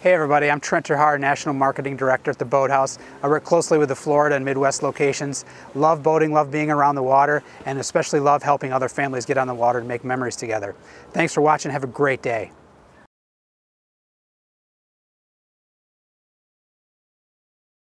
Hey everybody, I'm Trent Terhaar, National Marketing Director at the Boat House. I work closely with the Florida and Midwest locations. Love boating, love being around the water, and especially love helping other families get on the water and make memories together. Thanks for watching, have a great day.